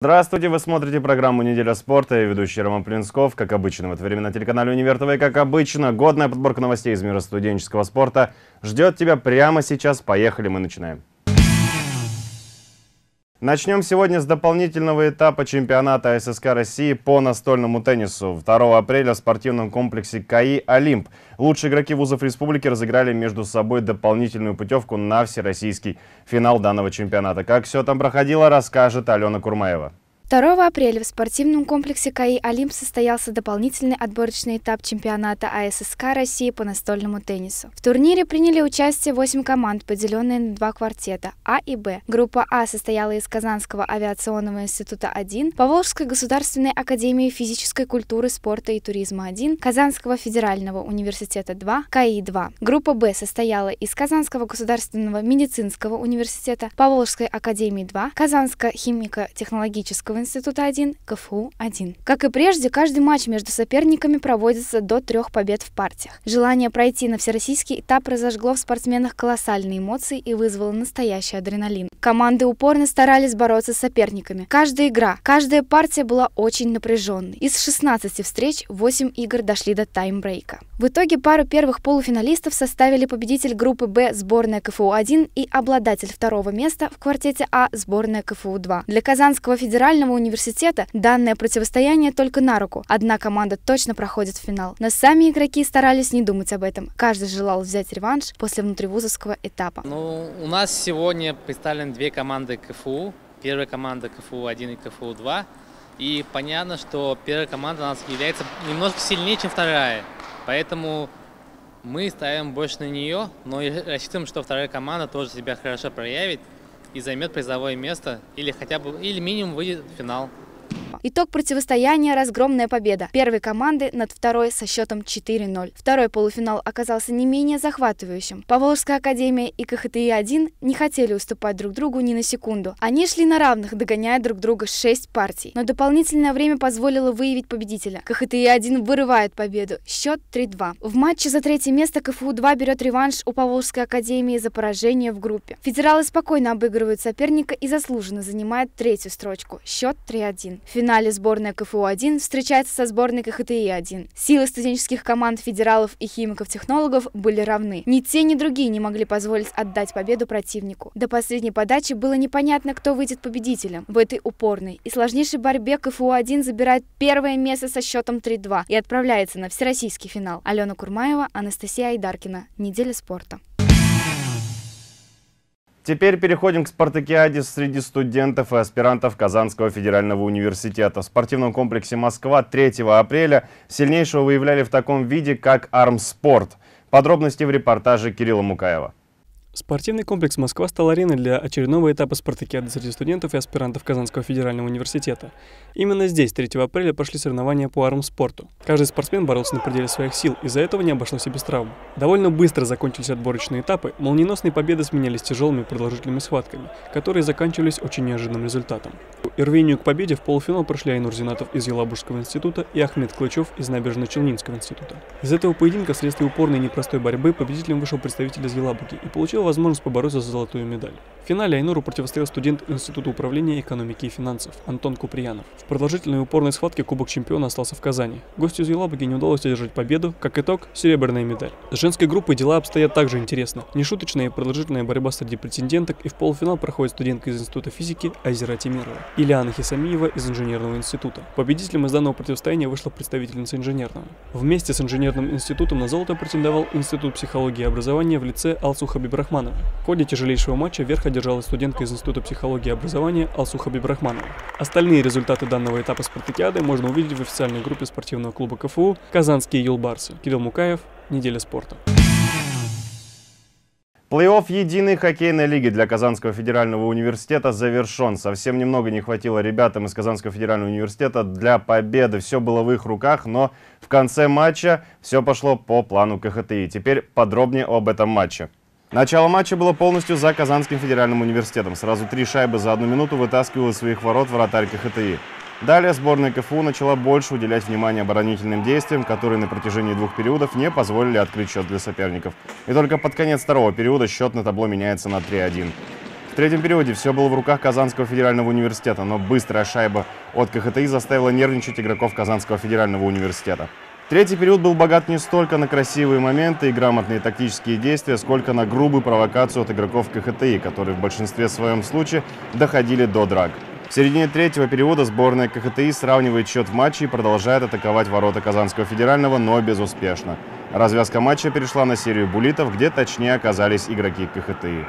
Здравствуйте, вы смотрите программу «Неделя спорта», я ведущий Роман Плинсков. Как обычно, в это время на телеканале Универ ТВ, и как обычно, годная подборка новостей из мира студенческого спорта ждет тебя прямо сейчас. Поехали, мы начинаем. Начнем сегодня с дополнительного этапа чемпионата АССК России по настольному теннису. 2 апреля в спортивном комплексе КАИ «Олимп» лучшие игроки вузов республики разыграли между собой дополнительную путевку на всероссийский финал данного чемпионата. Как все там проходило, расскажет Алена Курмаева. 2 апреля в спортивном комплексе КАИ «Олимп» состоялся дополнительный отборочный этап чемпионата АССК России по настольному теннису. В турнире приняли участие 8 команд, поделенные на 2 квартета – А и Б. Группа А состояла из Казанского авиационного института 1, Поволжской государственной академии физической культуры, спорта и туризма 1, Казанского федерального университета 2, КАИ 2. Группа Б состояла из Казанского государственного медицинского университета, Поволжской академии 2, Казанского химико-технологического Института 1, КФУ 1. Как и прежде, каждый матч между соперниками проводится до 3 побед в партиях. Желание пройти на всероссийский этап разожгло в спортсменах колоссальные эмоции и вызвало настоящий адреналин. Команды упорно старались бороться с соперниками. Каждая игра, каждая партия была очень напряженной. Из 16 встреч 8 игр дошли до таймбрейка. В итоге пару первых полуфиналистов составили победитель группы Б сборная КФУ-1 и обладатель 2-го места в квартете А сборная КФУ-2. Для Казанского федерального университета данное противостояние только на руку. Одна команда точно проходит в финал. Но сами игроки старались не думать об этом. Каждый желал взять реванш после внутривузовского этапа. У нас сегодня представлены 2 команды КФУ. Первая команда КФУ-1 и КФУ-2. И понятно, что первая команда у нас является немножко сильнее, чем вторая. Поэтому мы ставим больше на нее, но и рассчитываем, что вторая команда тоже себя хорошо проявит и займет призовое место или хотя бы или минимум выйдет в финал. Итог противостояния – разгромная победа первой команды над второй со счетом 4-0. Второй полуфинал оказался не менее захватывающим. Поволжская академия и КХТИ-1 не хотели уступать друг другу ни на секунду. Они шли на равных, догоняя друг друга 6 партий. Но дополнительное время позволило выявить победителя. КХТИ-1 вырывает победу. Счет 3-2. В матче за 3-е место КФУ-2 берет реванш у Поволжской академии за поражение в группе. Федералы спокойно обыгрывают соперника и заслуженно занимают 3-ю строчку. Счет 3-1. В финале сборная КФУ-1 встречается со сборной КХТИ-1. Силы студенческих команд федералов и химиков-технологов были равны. Ни те, ни другие не могли позволить отдать победу противнику. До последней подачи было непонятно, кто выйдет победителем. В этой упорной и сложнейшей борьбе КФУ-1 забирает 1-е место со счетом 3-2 и отправляется на всероссийский финал. Алена Курмаева, Анастасия Айдаркина. Неделя спорта. Теперь переходим к спартакиаде среди студентов и аспирантов Казанского федерального университета. В спортивном комплексе «Москва» 3 апреля сильнейшего выявляли в таком виде, как армспорт. Подробности в репортаже Кирилла Мукаева. Спортивный комплекс «Москва» стал ареной для очередного этапа спартакиады среди студентов и аспирантов Казанского федерального университета. Именно здесь 3 апреля прошли соревнования по армспорту. Каждый спортсмен боролся на пределе своих сил, из-за этого не обошлось и без травм. Довольно быстро закончились отборочные этапы, молниеносные победы сменялись тяжелыми продолжительными схватками, которые заканчивались очень неожиданным результатом. И рвению к победе в полуфинал прошли Айнур Зинатов из Елабужского института и Ахмед Клычев из Набережно-Челнинского института. Из этого поединка вследствие упорной и непростой борьбы победителем вышел представитель из Елабуги и получил возможность побороться за золотую медаль. В финале Айнуру противостоял студент Института управления экономики и финансов Антон Куприянов. В продолжительной упорной схватке Кубок чемпиона остался в Казани. Гостю из Елабуги не удалось одержать победу, как итог – серебряная медаль. С женской группой дела обстоят также интересно. Нешуточная и продолжительная борьба среди претенденток, и в полуфинал проходит студентка из Института физики Айзера Тимирова или Анна Хисамиева из Инженерного института. Победителем из данного противостояния вышла представительница Инженерного. Вместе с Инженерным институтом на золото претендовал Институт психологии и образования в лице Алсу Хабибрахманова. В ходе тяжелейшего матча верх одержала студентка из Института психологии и образования Алсу Хабибрахманова. Остальные результаты данного этапа спартакиады можно увидеть в официальной группе спортивного клуба КФУ «Казанские Юлбарсы». Кирилл Мукаев, «Неделя спорта». Плей-офф единой хоккейной лиги для Казанского федерального университета завершен. Совсем немного не хватило ребятам из Казанского федерального университета для победы. Все было в их руках, но в конце матча все пошло по плану КХТИ. Теперь подробнее об этом матче. Начало матча было полностью за Казанским федеральным университетом. Сразу 3 шайбы за 1 минуту вытаскивал из своих ворот вратарь КХТИ. Далее сборная КФУ начала больше уделять внимание оборонительным действиям, которые на протяжении 2 периодов не позволили открыть счет для соперников. И только под конец 2-го периода счет на табло меняется на 3-1. В В третьем периоде все было в руках Казанского федерального университета, но быстрая шайба от КХТИ заставила нервничать игроков Казанского федерального университета. Третий период был богат не столько на красивые моменты и грамотные тактические действия, сколько на грубую провокацию от игроков КХТИ, которые в большинстве своем случае доходили до драк. В середине третьего периода сборная КХТИ сравнивает счет в матче и продолжает атаковать ворота Казанского федерального, но безуспешно. Развязка матча перешла на серию буллитов, где точнее оказались игроки КХТИ.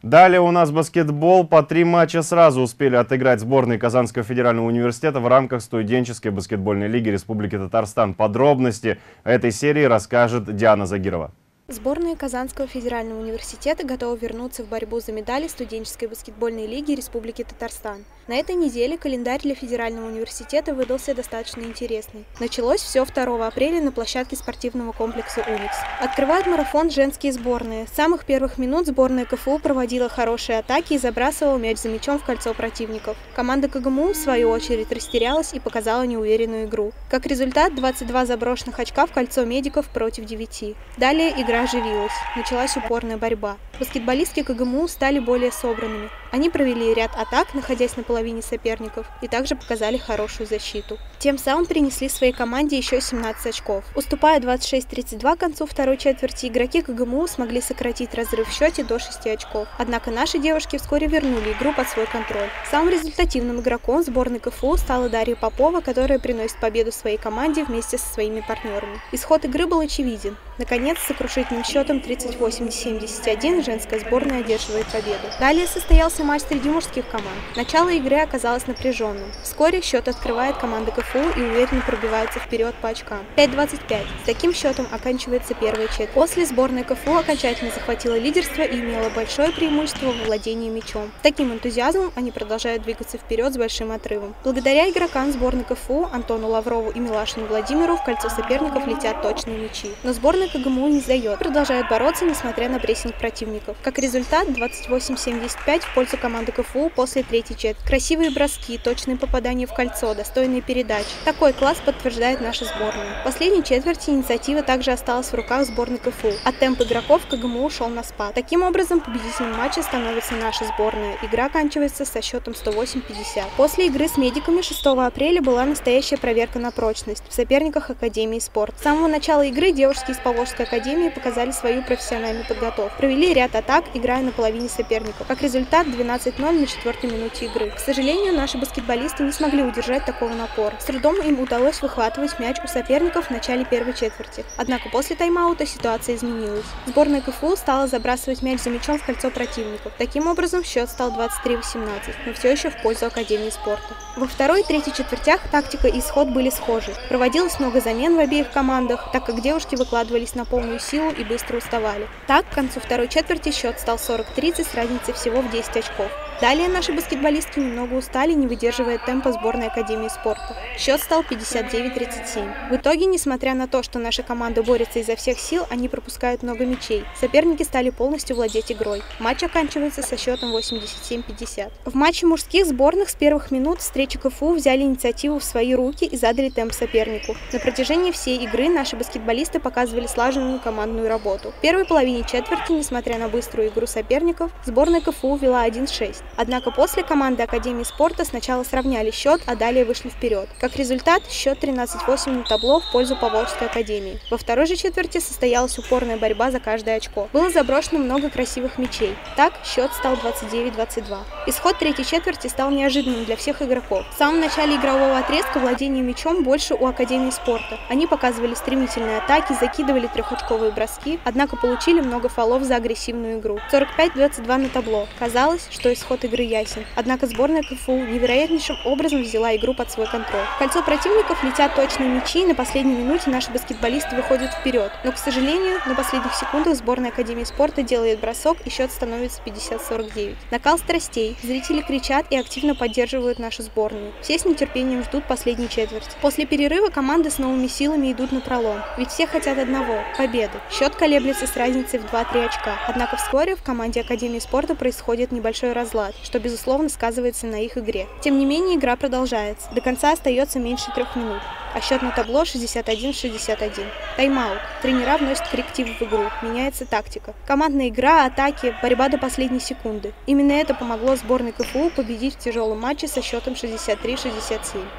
Далее у нас баскетбол. По 3 матча сразу успели отыграть сборные Казанского федерального университета в рамках студенческой баскетбольной лиги Республики Татарстан. Подробности этой серии расскажет Диана Загирова. Сборная Казанского федерального университета готова вернуться в борьбу за медали студенческой баскетбольной лиги Республики Татарстан. На этой неделе календарь для федерального университета выдался достаточно интересный. Началось все 2 апреля на площадке спортивного комплекса «Уникс». Открывают марафон женские сборные. С самых первых минут сборная КФУ проводила хорошие атаки и забрасывала мяч за мячом в кольцо противников. Команда КГМУ, в свою очередь, растерялась и показала неуверенную игру. Как результат, 22 заброшенных очка в кольцо медиков против 9. Далее игра оживилась. Началась упорная борьба. Баскетболистки КГМУ стали более собранными. Они провели ряд атак, находясь на половине соперников, и также показали хорошую защиту. Тем самым принесли своей команде еще 17 очков. Уступая 26-32 к концу второй четверти, игроки КГМУ смогли сократить разрыв в счете до 6 очков. Однако наши девушки вскоре вернули игру под свой контроль. Самым результативным игроком сборной КФУ стала Дарья Попова, которая приносит победу своей команде вместе со своими партнерами. Исход игры был очевиден. Наконец, сокрушительным счетом 38-71 женская сборная одерживает победу. Далее состоялся матч среди мужских команд. Начало игры оказалось напряженным. Вскоре счет открывает команда КФУ и уверенно пробивается вперед по очкам. 5-25. С таким счетом оканчивается первая четверть. После сборная КФУ окончательно захватила лидерство и имела большое преимущество во владении мячом. С таким энтузиазмом они продолжают двигаться вперед с большим отрывом. Благодаря игрокам сборной КФУ, Антону Лаврову и Милашину Владимиру, в кольцо соперников летят точные мячи. Но сборная КГМУ не сдает, продолжает бороться, несмотря на прессинг противников. Как результат, 28-75 в пользу команды КФУ после третьей четверти. Красивые броски, точные попадания в кольцо, достойные передачи. Такой класс подтверждает наша сборная. В последней четверти инициатива также осталась в руках сборной КФУ, а темп игроков КГМУ ушел на спад. Таким образом, победителем матча становится наша сборная. Игра кончается со счетом 108-50. После игры с медиками 6 апреля была настоящая проверка на прочность в соперниках Академии Спорт. С самого начала игры девушки из Поволжской академии показали свою профессиональную подготовку. Провели ряд атак, играя на половине соперников. Как результат, 12-0 на 4-й минуте игры. К сожалению, наши баскетболисты не смогли удержать такого напора. С трудом им удалось выхватывать мяч у соперников в начале первой четверти. Однако после тайм-аута ситуация изменилась. Сборная КФУ стала забрасывать мяч за мячом в кольцо противников. Таким образом, счет стал 23-18, но все еще в пользу Академии спорта. Во второй и третьей четвертях тактика и исход были схожи. Проводилось много замен в обеих командах, так как девушки выкладывали на полную силу и быстро уставали. Так, к концу второй четверти счет стал 40-30 с разницей всего в 10 очков. Далее наши баскетболистки немного устали, не выдерживая темпа сборной Академии спорта. Счет стал 59-37. В итоге, несмотря на то, что наша команда борется изо всех сил, они пропускают много мячей. Соперники стали полностью владеть игрой. Матч оканчивается со счетом 87-50. В матче мужских сборных с первых минут встречи КФУ взяли инициативу в свои руки и задали темп сопернику. На протяжении всей игры наши баскетболисты показывали слаженную командную работу. В первой половине четверти, несмотря на быструю игру соперников, сборная КФУ вела 1-6. Однако после команды Академии спорта сначала сравняли счет, а далее вышли вперед. Как результат, счет 13-8 на табло в пользу Поволжской академии. Во второй же четверти состоялась упорная борьба за каждое очко. Было заброшено много красивых мячей. Так, счет стал 29-22. Исход третьей четверти стал неожиданным для всех игроков. В самом начале игрового отрезка владение мячом больше у Академии спорта. Они показывали стремительные атаки, закидывали трехочковые броски, однако получили много фолов за агрессивную игру. 45-22 на табло. Казалось, что исход игры ясен. Однако сборная КФУ невероятнейшим образом взяла игру под свой контроль. В кольцо противников летят точные мячи, и на последней минуте наши баскетболисты выходят вперед. Но, к сожалению, на последних секундах сборная Академии спорта делает бросок, и счет становится 50-49. Накал страстей. Зрители кричат и активно поддерживают нашу сборную. Все с нетерпением ждут последней четверти. После перерыва команды с новыми силами идут на пролом. Ведь все хотят одного — победы. Счет колеблется с разницей в 2-3 очка. Однако вскоре в команде Академии спорта происходит небольшой разлад, что безусловно сказывается на их игре. Тем не менее, игра продолжается. До конца остается меньше 3 минут. а счет на табло 61-61. Тайм-аут. Тренера вносят коррективы в игру, меняется тактика. Командная игра, атаки, борьба до последней секунды. Именно это помогло сборной КФУ победить в тяжелом матче со счетом 63-67.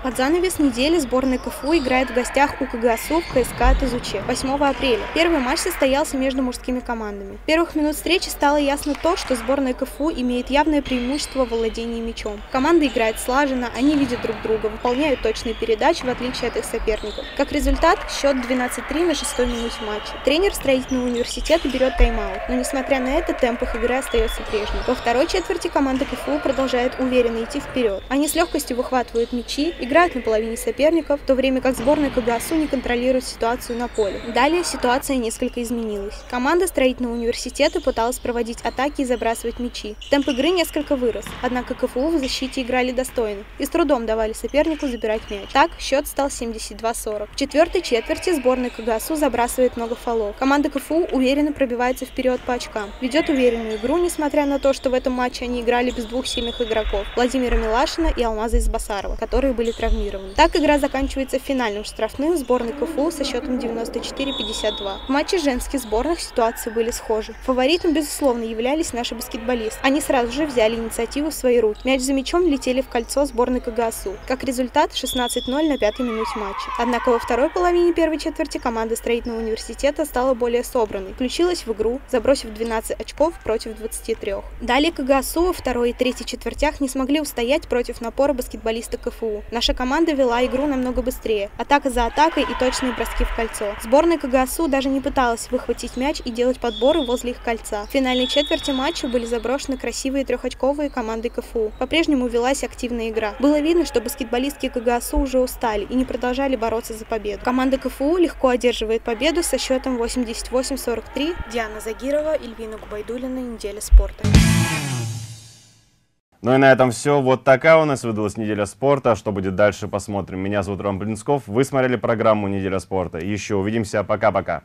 Под занавес недели сборная КФУ играет в гостях у КГАСУ в ХСК от Изуче 8 апреля. Первый матч состоялся между мужскими командами. В первых минут встречи стало ясно то, что сборная КФУ имеет явное преимущество в владении мячом. Команда играет слаженно, они видят друг друга, выполняют точные передачи в отличие от их соперников. Как результат, счет 12-3 на 6-й минуте матча. Тренер строительного университета берет тайм-аут, но несмотря на это, темп их игры остается прежним. Во второй четверти команда КФУ продолжает уверенно идти вперед. Они с легкостью выхватывают мячи, играют на половине соперников, в то время как сборная КГАСУ не контролирует ситуацию на поле. Далее ситуация несколько изменилась. Команда строительного университета пыталась проводить атаки и забрасывать мячи. Темп игры несколько вырос, однако КФУ в защите играли достойно и с трудом давали сопернику забирать мяч. Так, счет стал 72-40. В четвертой четверти сборная КГАСУ забрасывает много фолов. Команда КФУ уверенно пробивается вперед по очкам, ведет уверенную игру, несмотря на то, что в этом матче они играли без двух сильных игроков – Владимира Милашина и Алмаза Избасарова, которые были травмированы. Так, игра заканчивается финальным штрафным сборной КФУ со счетом 94-52. В матче женских сборных ситуации были схожи. Фаворитом, безусловно, являлись наши баскетболисты. Они сразу же взяли инициативу в свои руки. Мяч за мячом летели в кольцо сборной КГАСУ. Как результат, 16-0 на 5-й минуте матча. Однако во второй половине первой четверти команда строительного университета стала более собранной, включилась в игру, забросив 12 очков против 23. Далее КГАСУ во второй и третьей четвертях не смогли устоять против напора баскетболиста КФУ. Наша команда вела игру намного быстрее. Атака за атакой и точные броски в кольцо. Сборная КГАСУ даже не пыталась выхватить мяч и делать подборы возле их кольца. В финальной четверти матча были заброшены красивые трехочковые команды КФУ. По-прежнему велась активная игра. Было видно, что баскетболистки КГАСУ уже устали и не продолжали бороться за победу. Команда КФУ легко одерживает победу со счетом 88-43. Диана Загирова, Ильвина Губайдулина, «Неделя спорта». Ну и на этом все. Вот такая у нас выдалась неделя спорта. Что будет дальше, посмотрим. Меня зовут Роман Плинсков. Вы смотрели программу «Неделя спорта». Еще увидимся. Пока-пока.